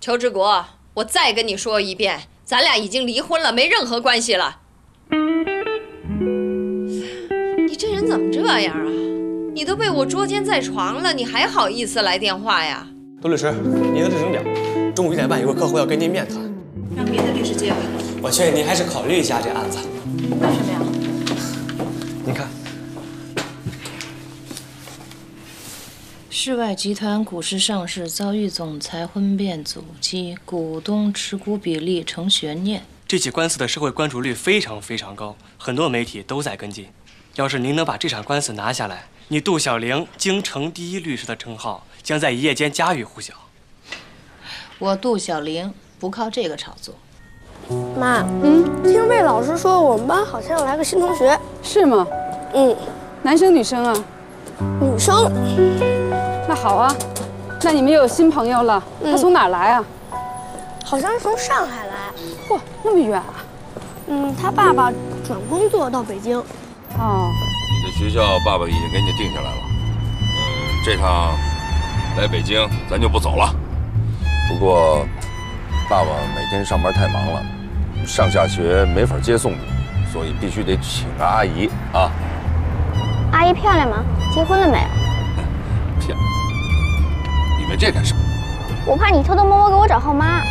裘志国，我再跟你说一遍，咱俩已经离婚了，没任何关系了。你这人怎么这样啊？你都被我捉奸在床了，你还好意思来电话呀？杜律师，您的日程表，中午1点半有个客户要跟您面谈，让别的律师接回。我劝您还是考虑一下这案子。为什么呀？您看。 世外集团股市上市遭遇总裁婚变阻击，股东持股比例成悬念。这起官司的社会关注率非常高，很多媒体都在跟进。要是您能把这场官司拿下来，你杜小玲京城第一律师的称号将在一夜间家喻户晓。我杜小玲不靠这个炒作。妈，听魏老师说我们班好像要来个新同学，是吗？男生女生啊？女生。 那好啊，那你们又有新朋友了。他从哪儿来啊？好像是从上海来。嚯，那么远啊！他爸爸转工作到北京。哦，你的学校爸爸已经给你定下来了。这趟来北京咱就不走了。不过，爸爸每天上班太忙了，上下学没法接送你，所以必须得请个阿姨啊。阿姨漂亮吗？结婚了没有？ 你问这干什么？我怕你偷偷摸摸给我找后妈。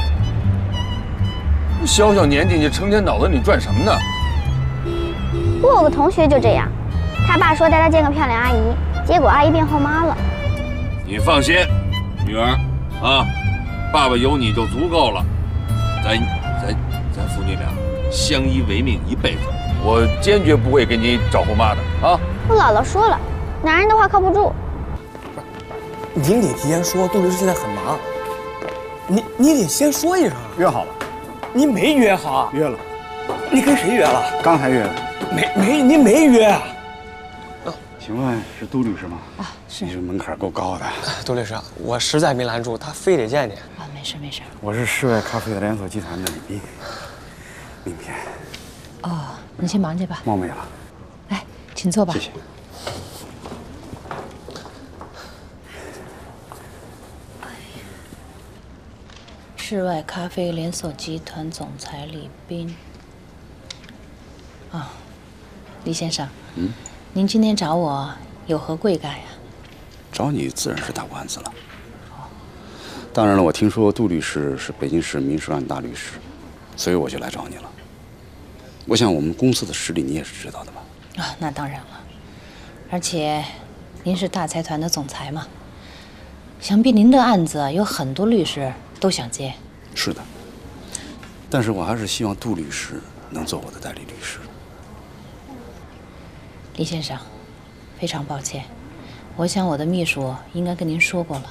小小年纪你成天脑子里转什么呢？我有个同学就这样，他爸说带他见个漂亮阿姨，结果阿姨变后妈了。你放心，女儿啊，爸爸有你就足够了。咱父女俩相依为命一辈子，我坚决不会给你找后妈的啊！我姥姥说了，男人的话靠不住。 您得提前说，杜律师现在很忙，你得先说一声。约好了，您没约好啊？约了。你跟谁约了？刚才约了。没，您没约啊？哦，请问是杜律师吗？啊，是。你这门槛够高的。杜律师，我实在没拦住他，非得见你。啊，没事。我是世外咖啡的连锁集团的李斌，明天。哦，你先忙去吧。冒昧了。来，请坐吧。谢谢。 世外咖啡连锁集团总裁李斌。啊，李先生，您今天找我有何贵干呀？找你自然是打官司了。哦，当然了，我听说杜律师是北京市民事案大律师，所以我就来找你了。我想我们公司的实力你也是知道的吧？啊，那当然了，而且您是大财团的总裁嘛，想必您的案子有很多律师。 都想接，是的，但是我还是希望杜律师能做我的代理律师。李先生，非常抱歉，我想我的秘书应该跟您说过了，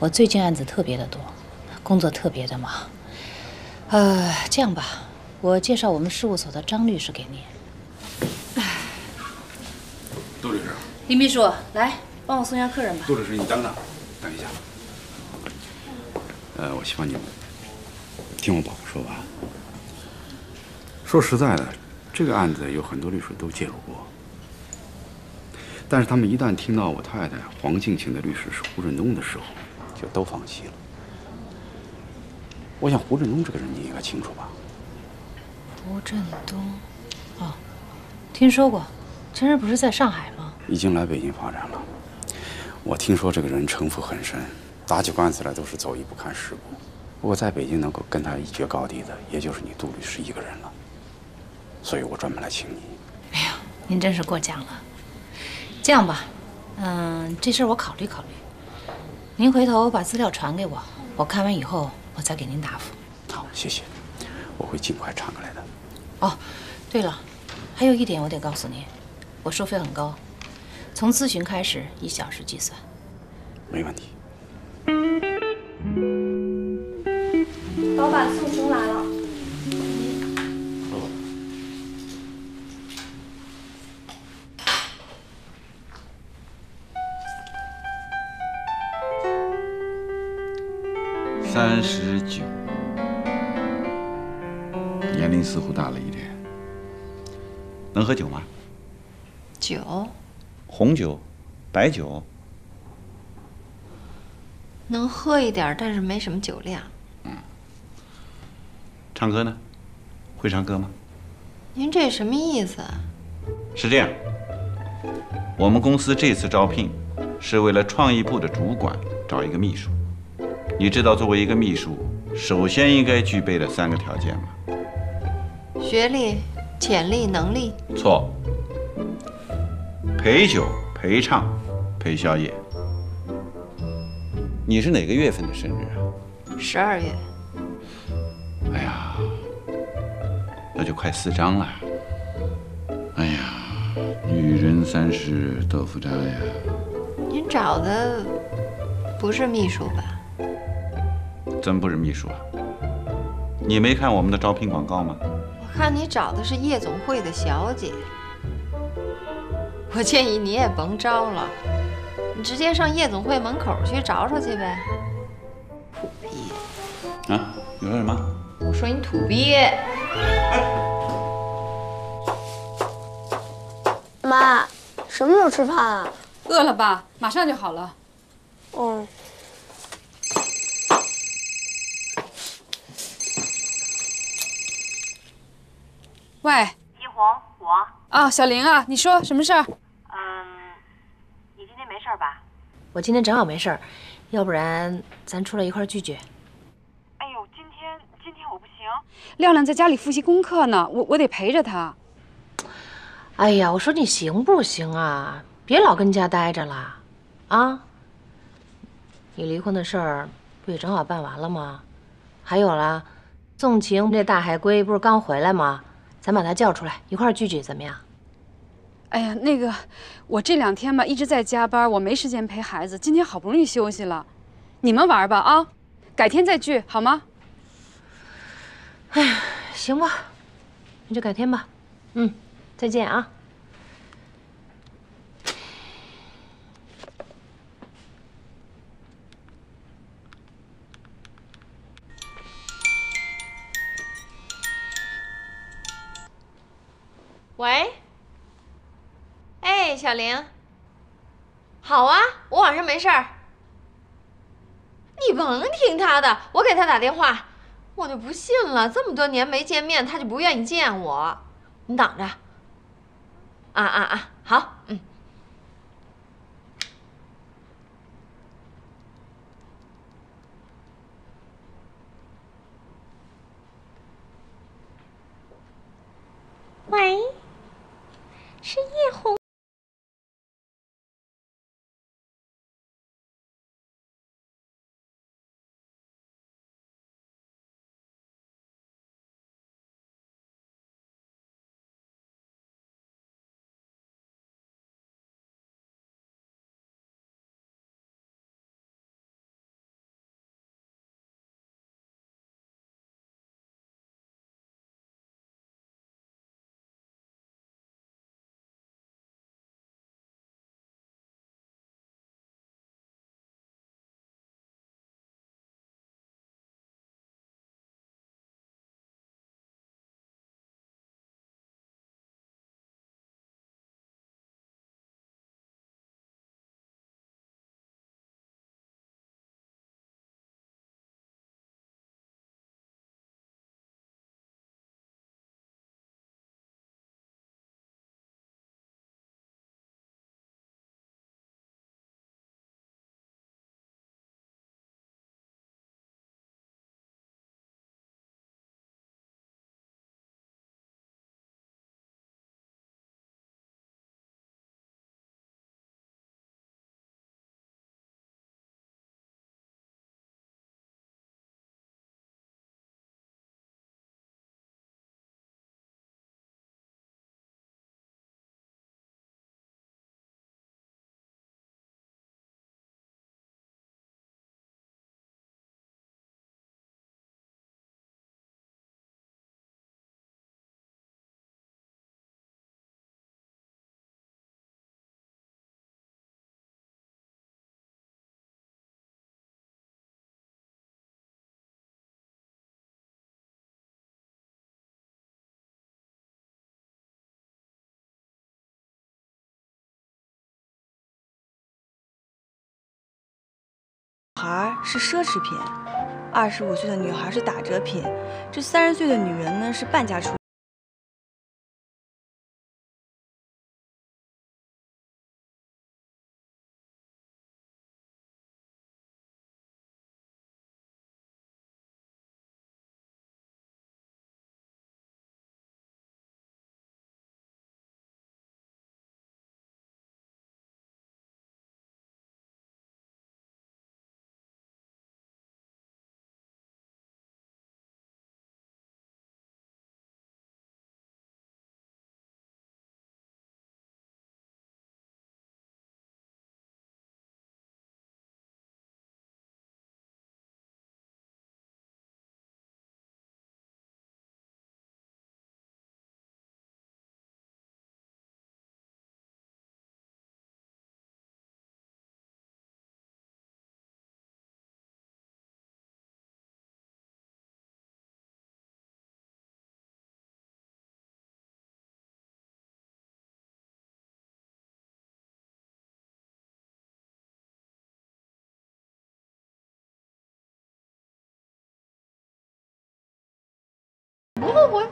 我最近案子特别的多，工作特别的忙。这样吧，我介绍我们事务所的张律师给您。杜律师，李秘书，来帮我送一下客人吧。杜律师，你等一下。 我希望你听我把话说完。说实在的，这个案子有很多律师都介入过，但是他们一旦听到我太太黄静琴的律师是胡振东的时候，就都放弃了。我想胡振东这个人你应该清楚吧？胡振东，哦，听说过，前阵不是在上海吗？已经来北京发展了。我听说这个人城府很深。 打起官司来都是走一步看十步，不过在北京能够跟他一决高低的，也就是你杜律师一个人了，所以我专门来请你。哎呀，您真是过奖了。这样吧，这事儿我考虑考虑。您回头把资料传给我，我看完以后我再给您答复。好，谢谢，我会尽快传过来的。哦，对了，还有一点我得告诉您，我收费很高，从咨询开始以小时计算。没问题。 老板，宋红来了。39，年龄似乎大了一点。能喝酒吗？酒？红酒、白酒。 能喝一点，但是没什么酒量。嗯，唱歌呢？会唱歌吗？您这什么意思啊？是这样，我们公司这次招聘是为了创意部的主管找一个秘书。你知道作为一个秘书，首先应该具备的三个条件吗？学历、潜力、能力。错。陪酒、陪唱、陪宵夜。 你是哪个月份的生日啊？12月。哎呀，那就快4张了。哎呀，女人30豆腐渣呀！您找的不是秘书吧？怎么不是秘书啊？你没看我们的招聘广告吗？我看你找的是夜总会的小姐。我建议你也甭招了。 你直接上夜总会门口去找找去呗，土鳖！啊，你说什么？我说你土鳖！妈，什么时候吃饭啊？饿了吧？马上就好了。嗯。喂，一红，我。啊，小玲啊，你说什么事儿？ 没事吧？我今天正好没事儿，要不然咱出来一块聚聚。哎呦，今天我不行，亮亮在家里复习功课呢，我得陪着他。哎呀，我说你行不行啊？别老跟家待着了，啊？你离婚的事儿不也正好办完了吗？还有啦，纵情这大海龟不是刚回来吗？咱把他叫出来一块聚聚，怎么样？ 哎呀，那个，我这2天吧一直在加班，我没时间陪孩子。今天好不容易休息了，你们玩吧啊，改天再聚好吗？哎呀，行吧，那就改天吧。嗯，再见啊。喂。 哎，小玲，好啊，我晚上没事儿。你甭听他的，我给他打电话，我就不信了，这么多年没见面，他就不愿意见我。你等着。啊，好，嗯。喂，是叶红。 孩是奢侈品， 25岁的女孩是打折品，这30岁的女人呢是半价出。 不后悔。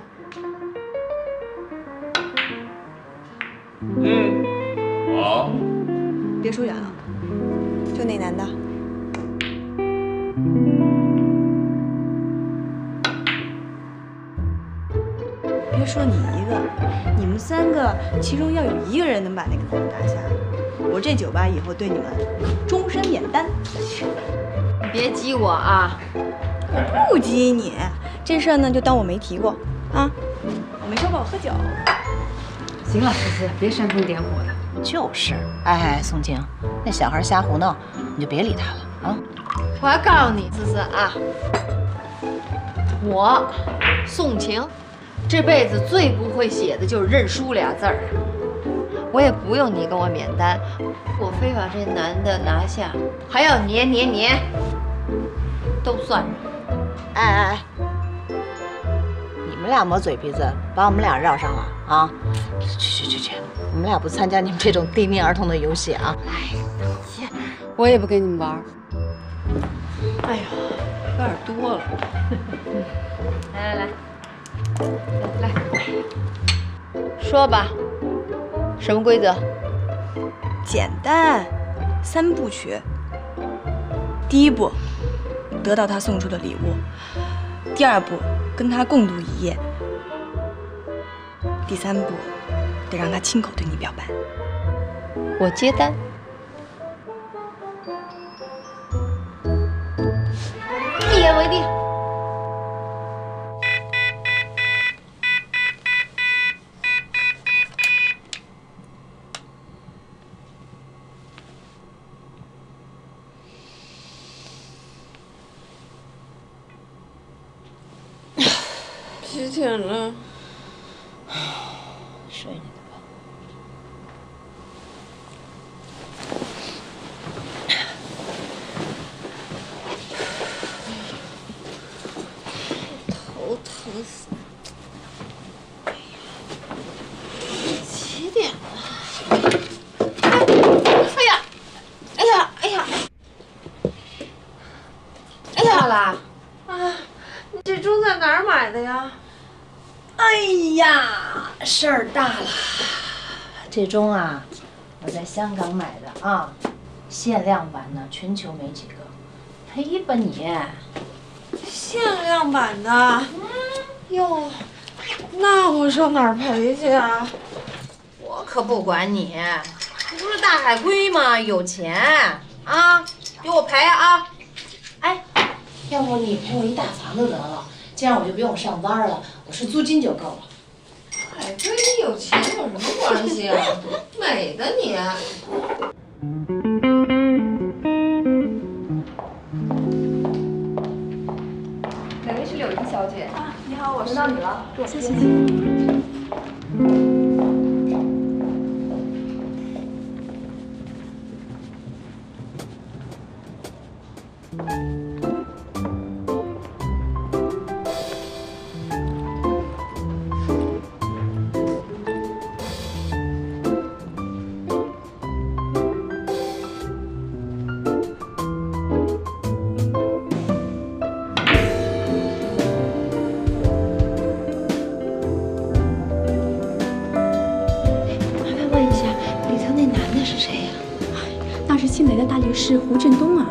嗯，好。别说远了，就那男的。别说你一个，你们3个其中要有1个人能把那个男的拿下，我这酒吧以后对你们终身免单。你别激我啊！我不激你。 这事儿呢，就当我没提过啊！我没说过我喝酒。行了，思思，别煽风点火了。就是，哎，宋静，那小孩瞎胡闹，你就别理他了啊！我要告诉你，思思啊，我宋晴这辈子最不会写的就是认输俩字儿。我也不用你跟我免单，我非把这男的拿下，还要黏，都算上。哎。 你们俩磨嘴皮子，把我们俩绕上了啊！去，我们俩不参加你们这种低龄儿童的游戏啊！哎呀，我也不跟你们玩。哎呀，有点多了。来，说吧，什么规则？简单，3部曲。第1步，得到他送出的礼物；第2步。 跟他共度一夜。第3步，得让他亲口对你表白。我接单。一言为定。几点了？睡你的吧。头疼死！哎呀，几点了？哎呀！啦！啊，你这钟在哪儿买的呀？ 哎呀，事儿大了！这钟啊，我在香港买的啊，限量版的，全球没几个，赔吧你！限量版的，哟，那我上哪儿赔去啊？我可不管你，你不是大海龟吗？有钱啊，给我赔啊！哎，要不你赔我一大房子得了。 这样我就不用上班了，我是租金就够了。哎，跟你有钱有什么关系啊？美的你！哪位是柳莹小姐？啊，你好，我是。轮到你了，谢谢。新来的大律师胡振东啊，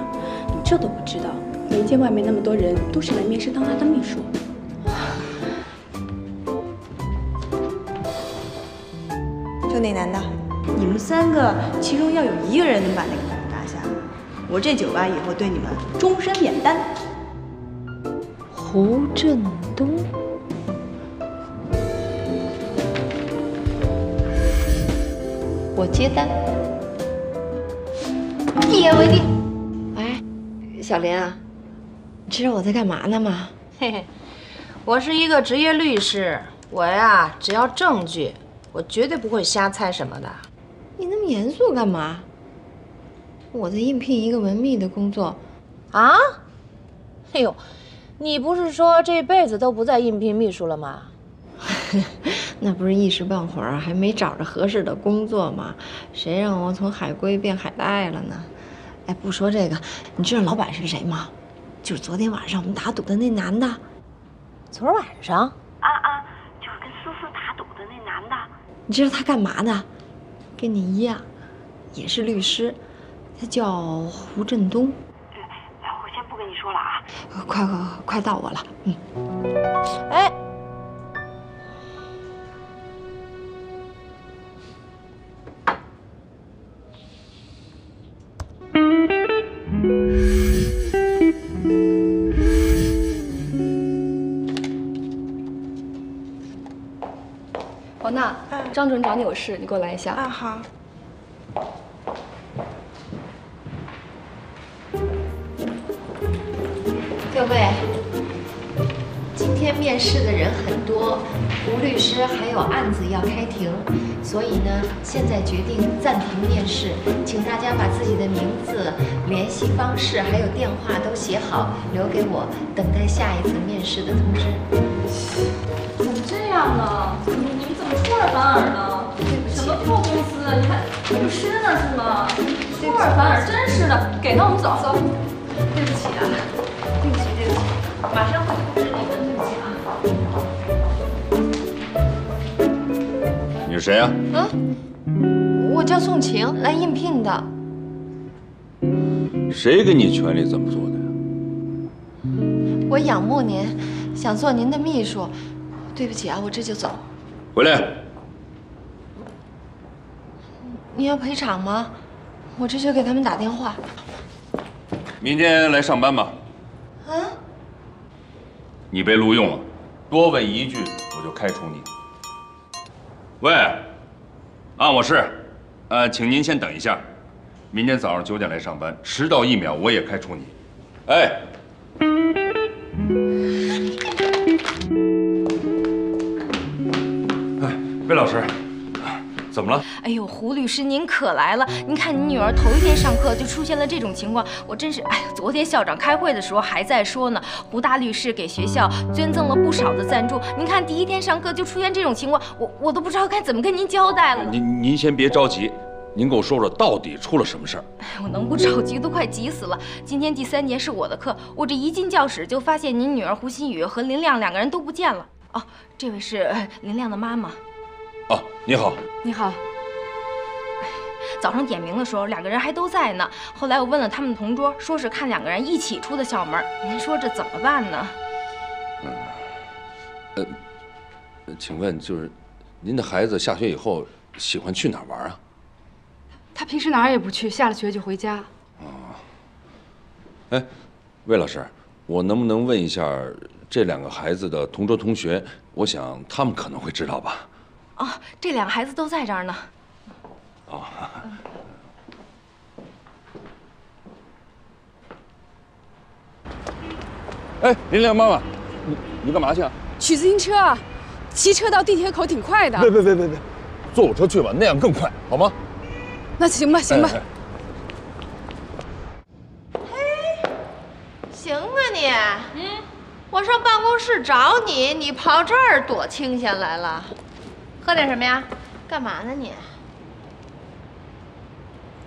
你这都不知道？媒介外面那么多人，都是来面试当他的秘书。 那男的，你们三个其中要有一个人能把那个男的拿下，我这酒吧以后对你们终身免单。胡振东，我接单，一言为定。哎，小林啊，你知道我在干嘛呢吗？嘿嘿，我是一个职业律师，我呀，只要证据。 我绝对不会瞎猜什么的。你那么严肃干嘛？我在应聘一个文秘的工作。啊？哎呦，你不是说这辈子都不再应聘秘书了吗？那不是一时半会儿还没找着合适的工作吗？谁让我从海归变海带了呢？哎，不说这个，你知道老板是谁吗？就是昨天晚上我们打赌的那男的。昨儿晚上？啊，就是跟思思打赌的那男的。 你知道他干嘛的？跟你一样，也是律师，他叫胡振东。我先不跟你说了啊！快到我了，哎，王娜。 张主任找你有事，你给我来一下。啊，好。各位，今天面试的人很多，吴律师还有案子要开庭，所以呢，现在决定暂停面试，请大家把自己的名字、联系方式还有电话都写好，留给我，等待下一次面试的通知。怎么这样呢？ 出尔反尔呢？什么破公司啊！你看律师呢是吗？出尔反尔，真是的！给他我们走走。对不起啊，对不起，马上会通知你们，对不起啊。你是谁啊？啊，我叫宋晴，来应聘的。谁给你权利这么做的呀？我仰慕您，想做您的秘书。对不起啊，我这就走。 回来！你要赔偿吗？我这就给他们打电话。明天来上班吧。啊！你被录用了，多问一句我就开除你。喂，啊，我是，请您先等一下，明天早上9点来上班，迟到1秒我也开除你。哎。 魏老师，怎么了？哎呦，胡律师，您可来了！您看，你女儿头一天上课就出现了这种情况，我真是……哎呀，昨天校长开会的时候还在说呢，胡大律师给学校捐赠了不少的赞助。您看，第一天上课就出现这种情况，我都不知道该怎么跟您交代了。您先别着急，您给我说说到底出了什么事儿？哎，我能不着急都快急死了。今天第3节是我的课，我这一进教室就发现您女儿胡新宇和林亮2个人都不见了。哦，这位是林亮的妈妈。 哦，你好，你好。早上点名的时候，2个人还都在呢。后来我问了他们的同桌，说是看2个人一起出的校门。您说这怎么办呢？请问就是您的孩子下学以后喜欢去哪儿玩啊？他平时哪儿也不去，下了学就回家。哦。哎，魏老师，我能不能问一下这2个孩子的同桌同学？我想他们可能会知道吧。 哦，这2个孩子都在这儿呢。哦，哎，林亮妈妈，你干嘛去啊？取自行车啊，骑车到地铁口挺快的。别，坐我车去吧，那样更快，好吗？那行吧，行吧。哎，行吧你。嗯，我上办公室找你，你跑这儿躲清闲来了。 喝点什么呀？干嘛呢你？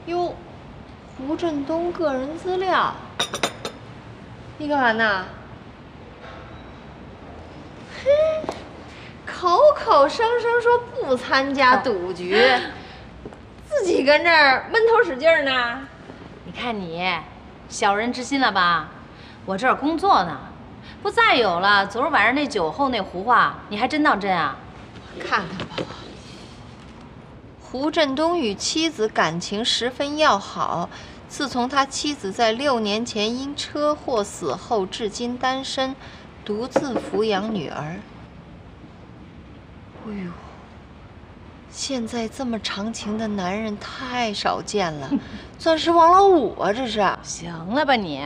哟，胡振东个人资料，你干嘛呢？嘿，口口声声说不参加赌局，自己跟这儿闷头使劲呢。你看你，小人之心了吧？我这儿工作呢，不再有了昨儿晚上那酒后那胡话，你还真当真啊？看看吧。胡振东与妻子感情十分要好，自从他妻子在6年前因车祸死后，至今单身，独自抚养女儿。哎呦，现在这么长情的男人太少见了，钻石王老五啊，这是。行了吧你？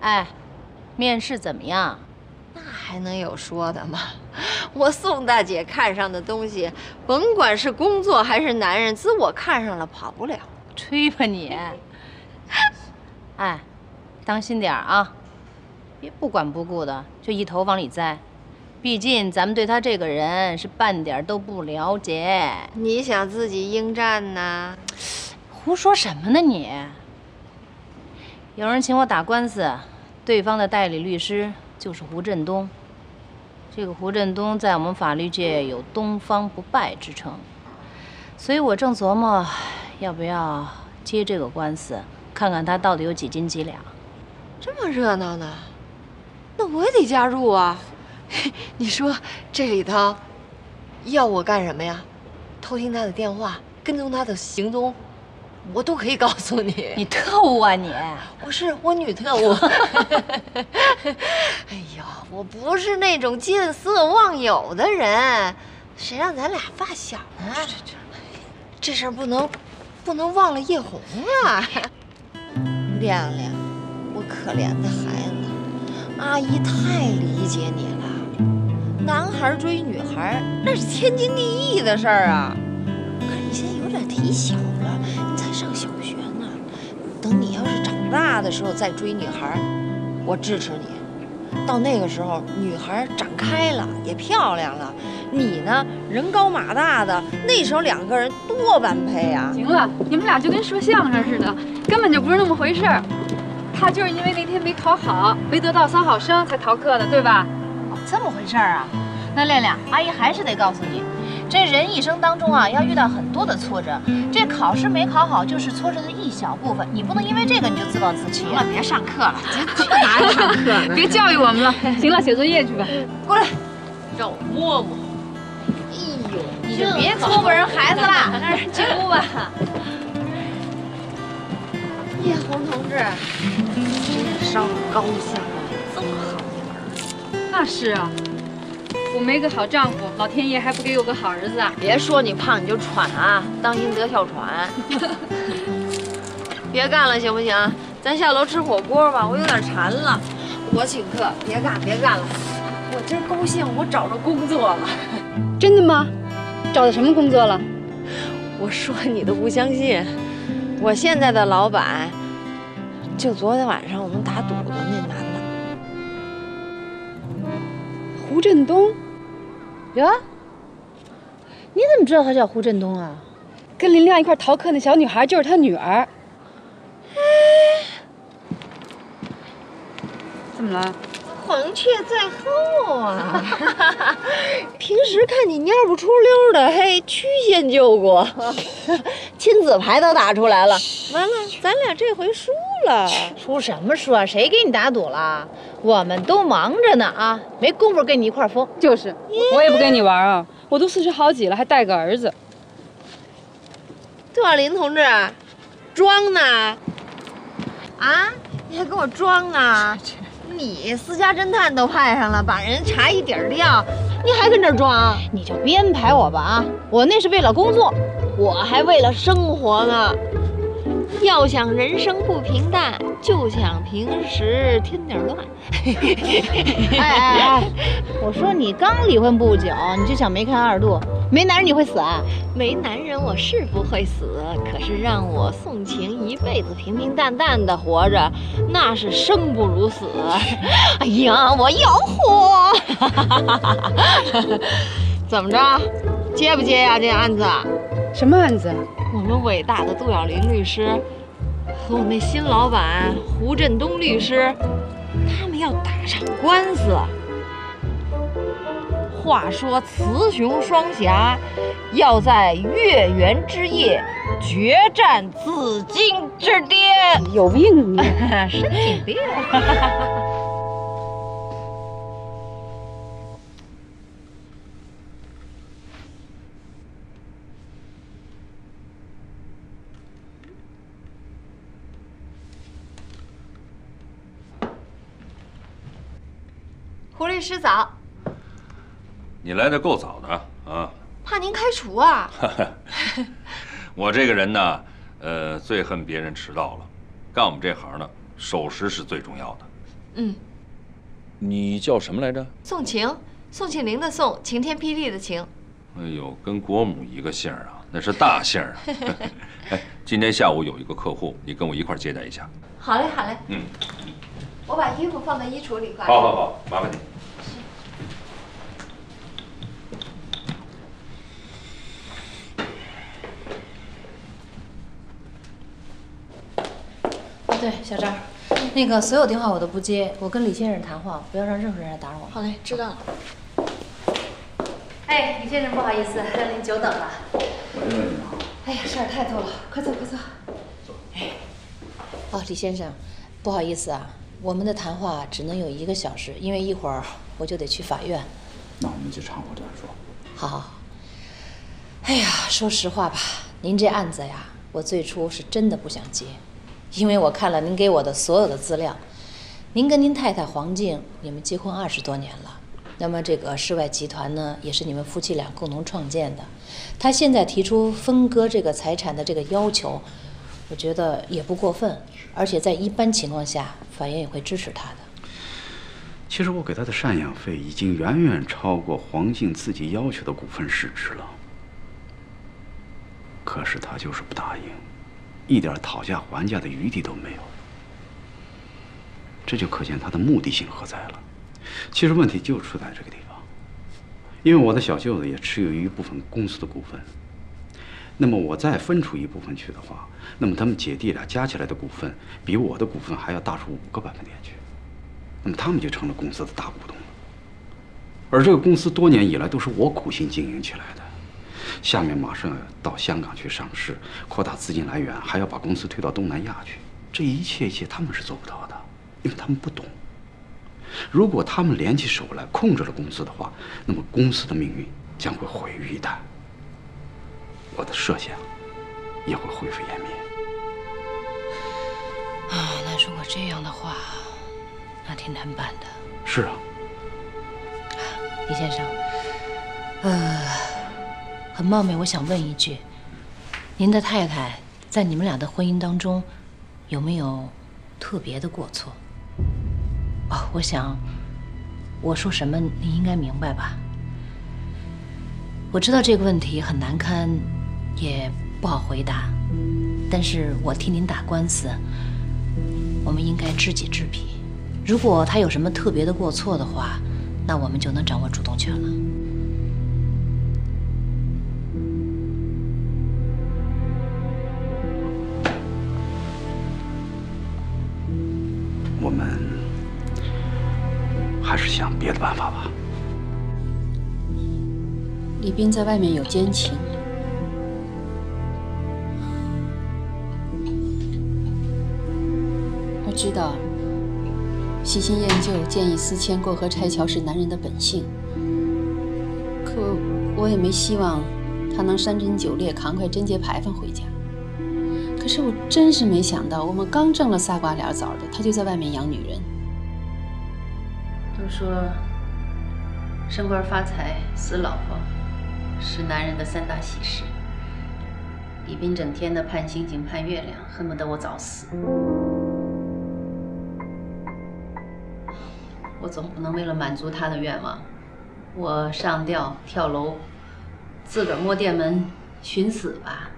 哎，面试怎么样？那还能有说的吗？我宋大姐看上的东西，甭管是工作还是男人，自我看上了跑不了。吹吧你！哎，当心点啊，别不管不顾的就一头往里栽。 毕竟咱们对他这个人是半点都不了解。你想自己应战呢？胡说什么呢你？有人请我打官司，对方的代理律师就是胡振东。这个胡振东在我们法律界有“东方不败”之称，所以我正琢磨要不要接这个官司，看看他到底有几斤几两。这么热闹呢，那我也得加入啊！ 你说这里头要我干什么呀？偷听他的电话，跟踪他的行踪，我都可以告诉你。你特务啊你！我女特务。哎呦，我不是那种见色忘友的人，谁让咱俩发小呢？这事儿不能忘了叶红啊！亮亮，我可怜的孩子，阿姨太理解你了。 男孩追女孩，那是天经地义的事儿啊。可是你现在有点忒小了，你才上小学呢。等你要是长大的时候再追女孩，我支持你。到那个时候，女孩长开了，也漂亮了，你呢人高马大的，那时候两个人多般配啊。行了，你们俩就跟说相声似的，根本就不是那么回事儿。他就是因为那天没考好，没得到3好生才逃课的，对吧？ 这么回事儿啊？那亮亮，阿姨还是得告诉你，这人一生当中啊，要遇到很多的挫折。这考试没考好就是挫折的一小部分，你不能因为这个你就自暴自弃。行了，别上课了，这哪有上课呢？别教育我们了。行了，写作业去吧。过来，让我摸摸。哎呦，你就别搓破人孩子了，让人进屋吧。叶红同志，智商高下这么好。 那是啊，我没个好丈夫，老天爷还不给我个好儿子啊！别说你胖你就喘啊，当心得哮喘。别干了行不行？咱下楼吃火锅吧，我有点馋了。我请客，别干了，我今儿高兴，我找着工作了。真的吗？找的什么工作了？我说你都不相信，我现在的老板，就昨天晚上我们打赌的那男的。 胡振东，呀，你怎么知道他叫胡振东啊？跟林亮一块逃课那小女孩就是他女儿。怎么了？黄雀在后啊！平时看你蔫不出溜的，嘿，曲线救国，亲子牌都打出来了。完了，咱俩这回输了。输什么输啊？谁给你打赌了？ 我们都忙着呢啊，没工夫跟你一块疯。就是，我也不跟你玩啊，我都40好几了，还带个儿子。杜小林同志，装呢？啊，你还给我装啊？你私家侦探都派上了，把人查一底儿掉，你还跟这装啊？你就编排我吧啊！我那是为了工作，我还为了生活呢。 要想人生不平淡，就想平时添点乱。哎，我说你刚离婚不久，你就想梅开二度，没男人你会死啊？没男人我是不会死，可是让我宋晴一辈子平平淡淡的活着，那是生不如死。哎呀，我要火！怎么着，接不接呀？这案子？什么案子？ 我们伟大的杜小林律师和我们那新老板胡振东律师，他们要打场官司。话说雌雄双侠要在月圆之夜决战紫禁之巅。有病啊！神经病！胡律师早。你来的够早的啊！怕您开除啊！我这个人呢，最恨别人迟到了。干我们这行呢，守时是最重要的。嗯。你叫什么来着？宋晴，宋庆龄的宋，晴天霹雳的晴。哎呦，跟国母一个姓啊，那是大姓啊！哎，今天下午有一个客户，你跟我一块接待一下。好嘞，好嘞。嗯。我把衣服放在衣橱里挂。好好好，麻烦你。 对，小张，那个所有电话我都不接，我跟李先生谈话，不要让任何人来打扰我。好嘞，知道了。哎，李先生，不好意思，让您久等了。哎呀，事儿太多了，快坐，快坐。哎，哦，李先生，不好意思啊，我们的谈话只能有1个小时，因为一会儿我就得去法院。那我们去常委这儿说。好，好，好。哎呀，说实话吧，您这案子呀，我最初是真的不想接。 因为我看了您给我的所有的资料，您跟您太太黄静，你们结婚20多年了，那么这个世外集团呢，也是你们夫妻俩共同创建的。他现在提出分割这个财产的这个要求，我觉得也不过分，而且在一般情况下，法院也会支持他的。其实我给他的赡养费已经远远超过黄静自己要求的股份市值了，可是他就是不答应。 一点讨价还价的余地都没有，这就可见他的目的性何在了。其实问题就出在这个地方，因为我的小舅子也持有一部分公司的股份，那么我再分出一部分去的话，那么他们姐弟俩加起来的股份比我的股份还要大出5个百分点去，那么他们就成了公司的大股东了。而这个公司多年以来都是我苦心经营起来的。 下面马上要到香港去上市，扩大资金来源，还要把公司推到东南亚去。这一切他们是做不到的，因为他们不懂。如果他们联起手来控制了公司的话，那么公司的命运将会毁于一旦，我的设想也会灰飞烟灭。啊，那如果这样的话，那挺难办的。是啊。啊，李先生，很冒昧，我想问一句：您的太太在你们俩的婚姻当中有没有特别的过错？哦，我想我说什么你应该明白吧？我知道这个问题很难堪，也不好回答，但是我替您打官司，我们应该知己知彼。如果她有什么特别的过错的话，那我们就能掌握主动权了。 还是想别的办法吧。李斌在外面有奸情，我知道。喜新厌旧、见异思迁、过河拆桥是男人的本性，可我也没希望他能山珍酒猎、扛块贞节牌坊回家。可是我真是没想到，我们刚挣了仨瓜俩枣的，他就在外面养女人。 都说升官发财、死老婆是男人的3大喜事。李斌整天的盼星星、盼月亮，恨不得我早死。我总不能为了满足他的愿望，我上吊、跳楼，自个儿摸电门寻死吧。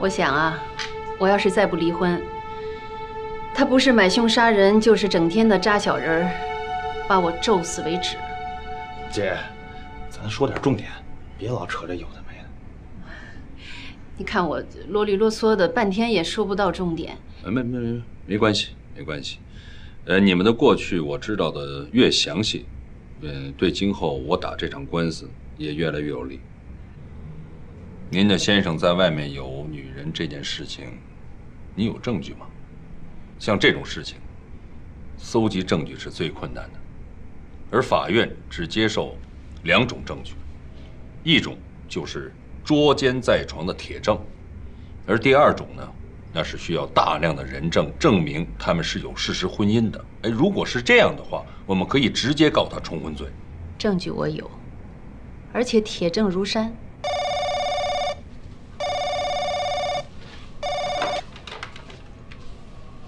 我想啊，我要是再不离婚，他不是买凶杀人，就是整天的扎小人儿，把我咒死为止。姐，咱说点重点，别老扯着有的没的。你看我啰里啰嗦的，半天也说不到重点。没关系，没关系。你们的过去我知道的越详细，对今后我打这场官司也越来越有利。您的先生在外面有女人这件事情，你有证据吗？像这种事情，搜集证据是最困难的，而法院只接受两种证据，一种就是捉奸在床的铁证，而第二种呢？ 那是需要大量的人证证明他们是有事实婚姻的。哎，如果是这样的话，我们可以直接告他重婚罪。证据我有，而且铁证如山。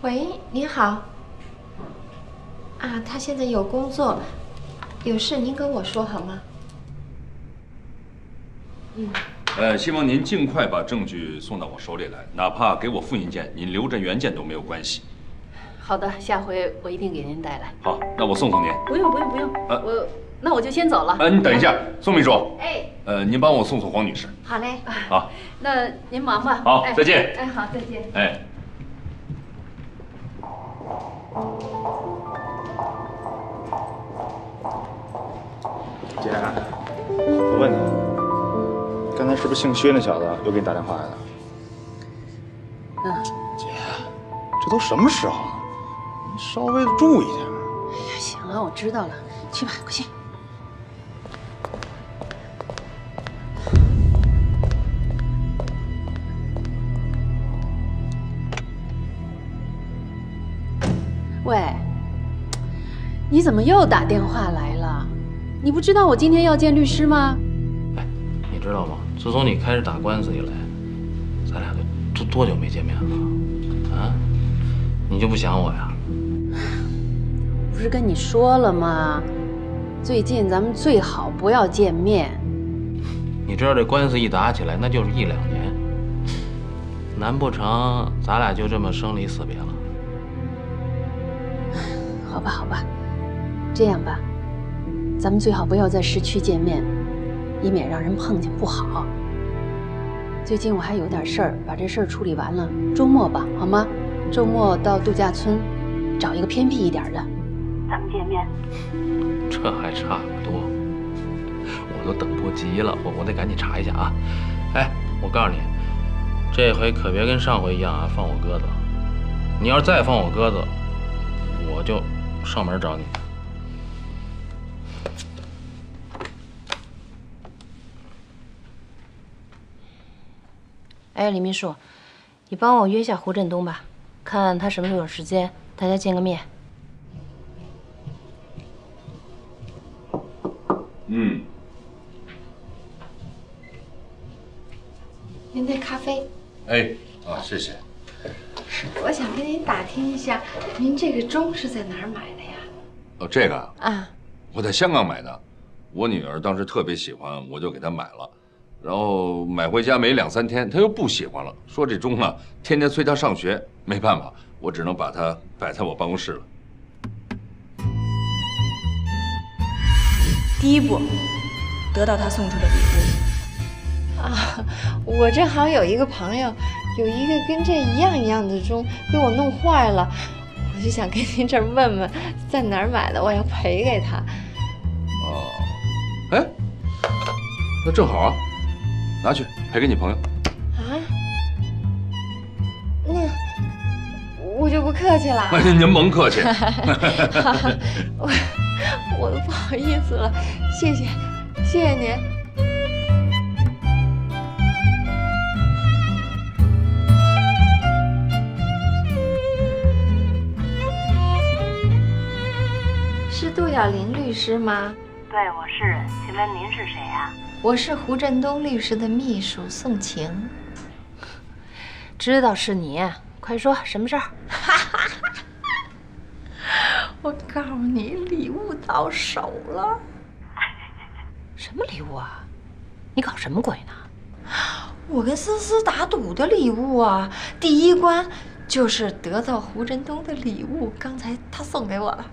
喂，您好。啊，他现在有工作，有事您跟我说好吗？嗯。 希望您尽快把证据送到我手里来，哪怕给我复印件，您留着原件都没有关系。好的，下回我一定给您带来。好，那我送您。不用不用不用，那我就先走了。你等一下，宋秘书。哎，您帮我送送黄女士。好嘞。好，那您忙吧。好，再见。哎，好，再见。哎。 那是不是姓薛那小子又给你打电话来了？嗯，姐，这都什么时候了？你稍微的注意点。哎呀，行了，我知道了，去吧，快去。喂，你怎么又打电话来了？你不知道我今天要见律师吗？哎，你知道吗？ 自从你开始打官司以来，咱俩都多久没见面了？啊，你就不想我呀？不是跟你说了吗？最近咱们最好不要见面。你知道这官司一打起来，那就是一两年，难不成咱俩就这么生离死别了？好吧，好吧，这样吧，咱们最好不要在市区见面。 以免让人碰见不好。最近我还有点事儿，把这事儿处理完了，周末吧，好吗？周末到度假村，找一个偏僻一点的，咱们见面。这还差不多，我都等不及了，我得赶紧查一下啊！哎，我告诉你，这回可别跟上回一样啊，放我鸽子！你要是再放我鸽子，我就上门找你。 哎，李秘书，你帮我约一下胡振东吧，看他什么时候有时间，大家见个面。嗯。您的咖啡。哎，啊，谢谢。我想跟您打听一下，您这个钟是在哪儿买的呀？哦，这个啊，我在香港买的，我女儿当时特别喜欢，我就给她买了。 然后买回家没两三天，他又不喜欢了，说这钟啊，天天催他上学，没办法，我只能把它摆在我办公室了。第一步，得到他送出的礼物。啊，我正好有一个朋友，有一个跟这一样的钟被我弄坏了，我就想跟您这儿问问，在哪儿买的，我要赔给他。哦，哎，那正好啊。 拿去赔给你朋友。啊？那我就不客气了。您甭客气。我都不好意思了，谢谢，谢谢您。是杜晓林律师吗？对，我是。请问您是谁呀？ 我是胡振东律师的秘书宋晴，知道是你，快说什么事儿？我告诉你，礼物到手了。什么礼物啊？你搞什么鬼呢？我跟思思打赌的礼物啊！第一关就是得到胡振东的礼物，刚才他送给我了。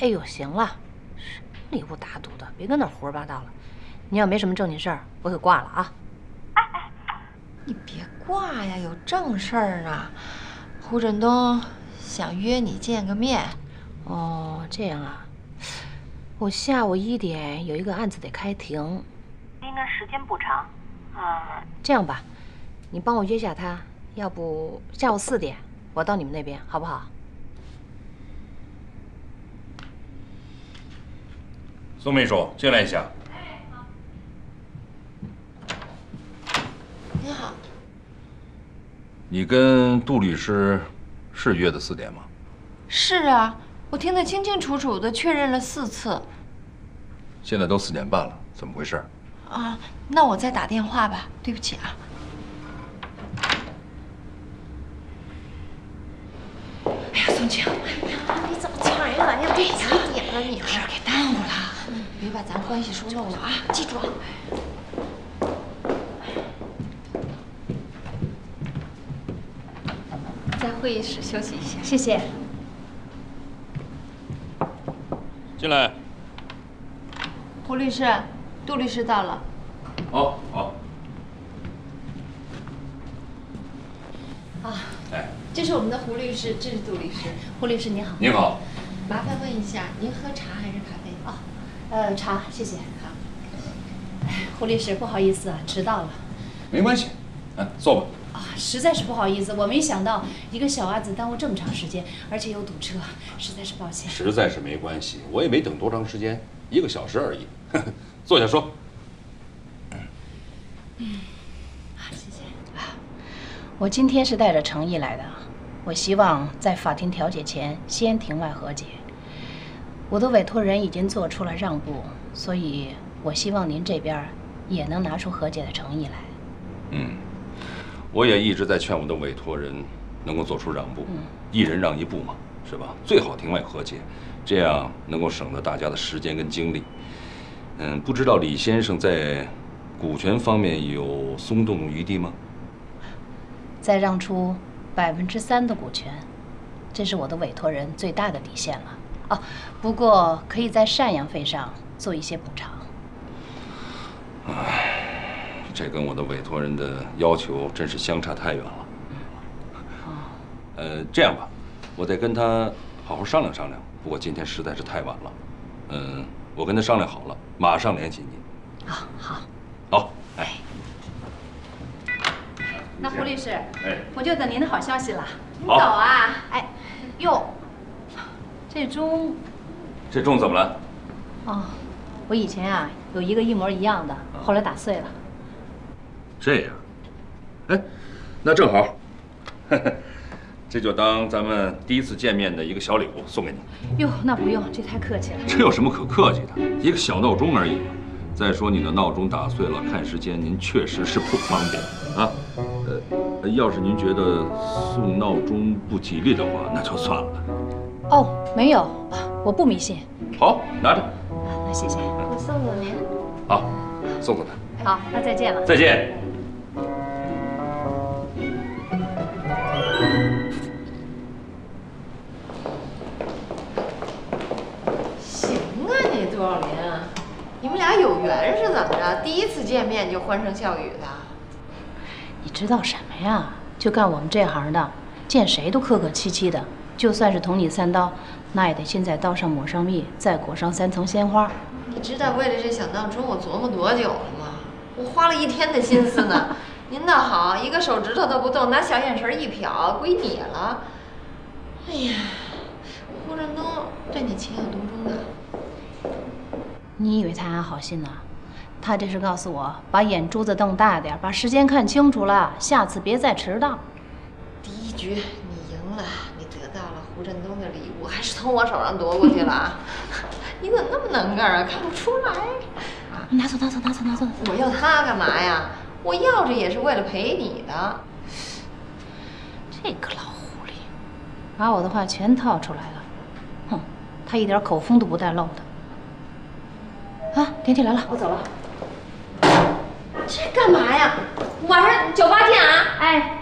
哎呦，行了，什么礼物打赌的？别跟那胡说八道了。 你要没什么正经事儿，我可挂了啊！哎哎，你别挂呀，有正事儿呢。胡振东想约你见个面，哦，这样啊。我下午1点有一个案子得开庭，应该时间不长。这样吧，你帮我约下他，要不下午4点我到你们那边，好不好？宋秘书，进来一下。 你好，你跟杜律师是约的4点吗？是啊，我听得清清楚楚的，确认了4次。现在都4点半了，怎么回事？啊，那我再打电话吧，对不起啊。哎呀，宋晴，哎呀，你怎么抢人玩意儿？都几点了你？有事给耽误了，别把咱关系说漏了啊！记住啊。 在会议室休息一下，谢谢。进来。胡律师，杜律师到了。哦，好。啊，哎，这是我们的胡律师，这是杜律师。胡律师您好。您好。麻烦问一下，您喝茶还是咖啡？哦，茶，谢谢。好。胡律师，不好意思啊，迟到了。没关系，哎，坐吧。 实在是不好意思，我没想到一个小案子耽误这么长时间，而且又堵车，实在是抱歉。实在是没关系，我也没等多长时间，1个小时而已。坐下说。嗯，好，谢谢。我今天是带着诚意来的，我希望在法庭调解前先庭外和解。我的委托人已经做出了让步，所以我希望您这边也能拿出和解的诚意来。嗯。 我也一直在劝我的委托人能够做出让步，一人让一步嘛，是吧？最好庭外和解，这样能够省了大家的时间跟精力。嗯，不知道李先生在股权方面有松动余地吗？再让出3%的股权，这是我的委托人最大的底线了。哦，不过可以在赡养费上做一些补偿。唉。 这跟我的委托人的要求真是相差太远了。这样吧，我再跟他好好商量商量。不过今天实在是太晚了，嗯，我跟他商量好了，马上联系您。啊，好。好，哎。那胡律师，哎，我就等您的好消息了。您走啊？哎，哟，这钟。这钟怎么了？哦，我以前啊有一个一模一样的，后来打碎了。 这样，哎，那正好，这就当咱们第一次见面的一个小礼物送给你。哟，那不用，这太客气了。这有什么可客气的？一个小闹钟而已。再说你的闹钟打碎了，看时间您确实是不方便啊。要是您觉得送闹钟不吉利的话，那就算了。哦，没有，我不迷信。好，拿着。那谢谢，我送给您。好，送给他。好，那再见了。再见。 行啊，你杜小林，你们俩有缘是怎么着？第一次见面就欢声笑语的。你知道什么呀？就干我们这行的，见谁都客客气气的，就算是捅你3刀，那也得先在刀上抹上蜜，再裹上3层鲜花。你知道为了这小闹钟我琢磨多久了吗？我花了1天的心思呢。您倒好，一个手指头都不动，拿小眼神一瞟，归你了。哎呀，胡振东对你情有独钟的。你以为他安好心呢？他这是告诉我，把眼珠子瞪大点，把时间看清楚了，下次别再迟到。第一局你赢了，你得到了胡振东的礼物，还是从我手上夺过去了啊！你怎么那么能干啊？看不出来。啊，拿走，拿走，拿走，拿走！我要他干嘛呀？ 我要着也是为了陪你的。这个老狐狸，把我的话全套出来了。哼，他一点口风都不带漏的。啊，连体来了，我走了。这干嘛呀？晚上9、8见啊！哎。